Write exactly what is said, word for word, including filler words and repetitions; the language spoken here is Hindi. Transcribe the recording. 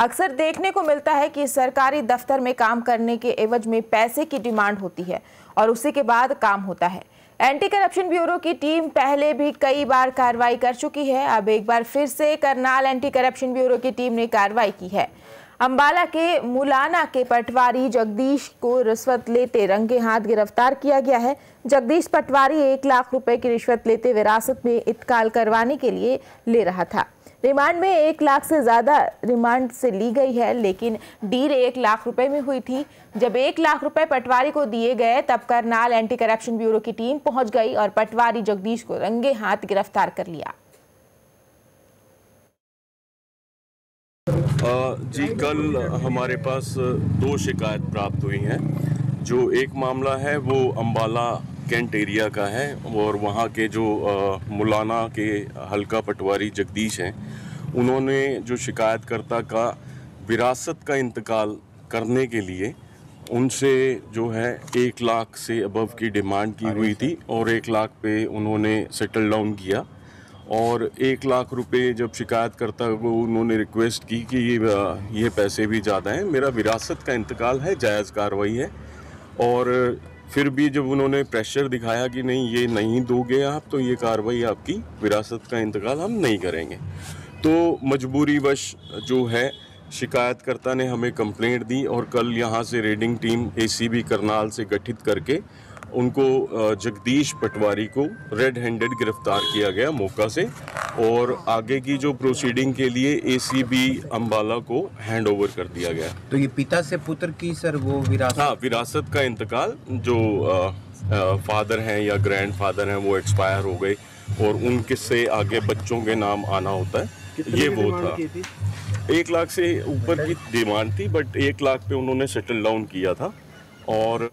अक्सर देखने को मिलता है कि सरकारी दफ्तर में काम करने के एवज में पैसे की डिमांड होती है और उसी के बाद काम होता है। एंटी करप्शन ब्यूरो की टीम पहले भी कई बार कार्रवाई कर चुकी है। अब एक बार फिर से करनाल एंटी करप्शन ब्यूरो की टीम ने कार्रवाई की है। अम्बाला के मुलाना के पटवारी जगदीश को रिश्वत लेते रंगे हाथ गिरफ्तार किया गया है। जगदीश पटवारी एक लाख रुपए की रिश्वत लेते विरासत में इत्तकाल करवाने के लिए ले रहा था। रिमांड में एक लाख से ज़्यादा रिमांड से ली गई है, लेकिन डील एक लाख रुपए में हुई थी। जब एक लाख रुपए पटवारी को दिए गए तब करनाल एंटी करप्शन ब्यूरो की टीम पहुंच गई और पटवारी जगदीश को रंगे हाथ गिरफ्तार कर लिया। जी, कल हमारे पास दो शिकायत प्राप्त हुई हैं। जो एक मामला है वो अम्बाला कैंट एरिया का है और वहाँ के जो मुलाना के हल्का पटवारी जगदीश हैं, उन्होंने जो शिकायतकर्ता का विरासत का इंतकाल करने के लिए उनसे जो है एक लाख से अबव की डिमांड की हुई थी और एक लाख पे उन्होंने सेटल डाउन किया। और एक लाख रुपए जब शिकायतकर्ता को उन्होंने रिक्वेस्ट की कि ये ये पैसे भी ज़्यादा हैं, मेरा विरासत का इंतकाल है, जायज़ कार्रवाई है, और फिर भी जब उन्होंने प्रेशर दिखाया कि नहीं ये नहीं दोगे आप तो ये कार्रवाई आपकी, विरासत का इंतकाल हम नहीं करेंगे, तो मजबूरीवश जो है शिकायतकर्ता ने हमें कंप्लेंट दी और कल यहाँ से रेडिंग टीम एसीबी करनाल से गठित करके उनको जगदीश पटवारी को रेड हैंडेड गिरफ्तार किया गया मौका से, और आगे की जो प्रोसीडिंग के लिए एसीबी अम्बाला को हैंडओवर कर दिया गया। तो ये पिता से पुत्र की सर वो विरासत, हाँ, विरासत का इंतकाल, जो आ, आ, फादर हैं या ग्रैंडफादर हैं वो एक्सपायर हो गए और उनके से आगे बच्चों के नाम आना होता है। ये वो था, एक लाख से ऊपर की डिमांड थी, बट एक लाख पे उन्होंने सेटल डाउन किया था। और